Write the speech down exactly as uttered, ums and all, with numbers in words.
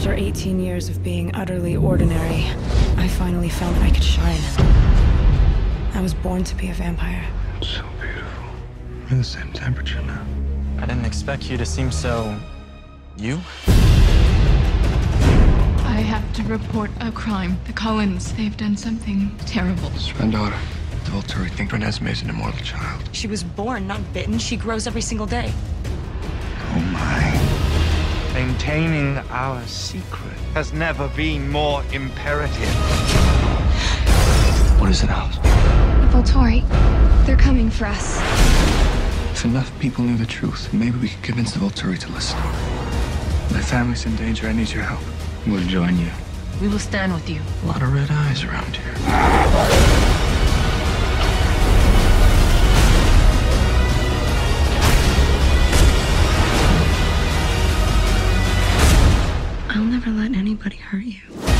After eighteen years of being utterly ordinary, I finally felt I could shine. I was born to be a vampire. So beautiful. We're the same temperature now. I didn't expect you to seem so... you? I have to report a crime. The Collins, they've done something terrible. It's my daughter. The Volturi think Renesmee is an immortal child. She was born, not bitten. She grows every single day. Oh my. Maintaining our secret has never been more imperative. What is it, Alice? The Volturi. They're coming for us. If enough people knew the truth, maybe we could convince the Volturi to listen. My family's in danger. I need your help. We'll join you. We will stand with you. A lot of red eyes around here. I'll never let anybody hurt you.